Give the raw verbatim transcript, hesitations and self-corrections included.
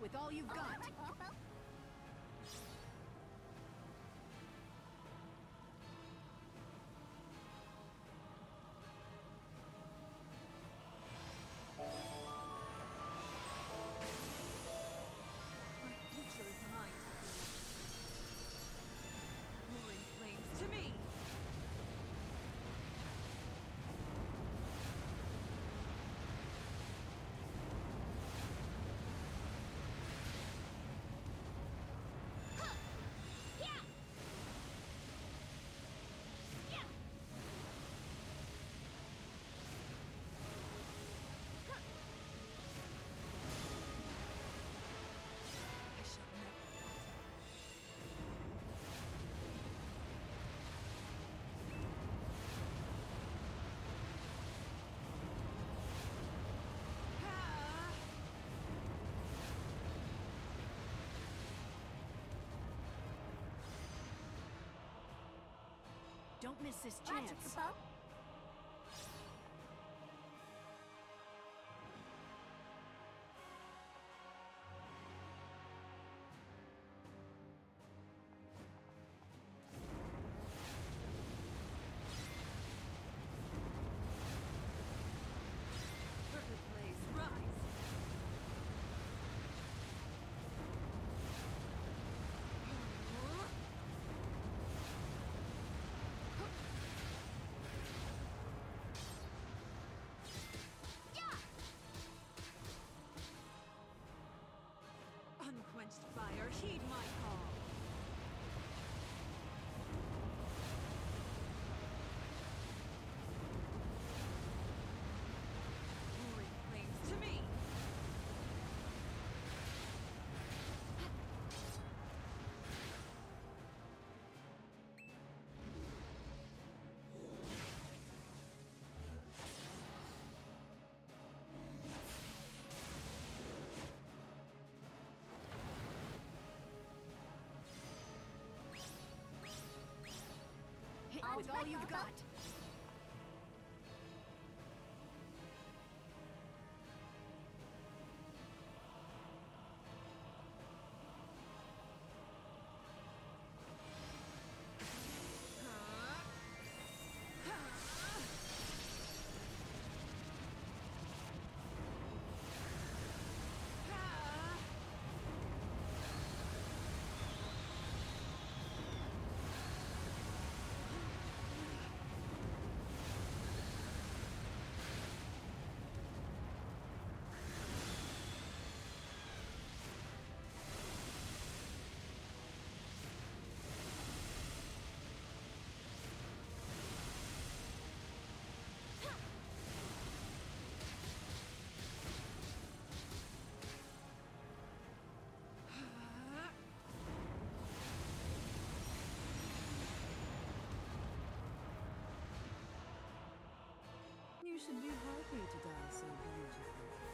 with all you've got. Don't miss this chance. Unquenched fire, heed my call. With all you've got. You should be happy to die so beautifully.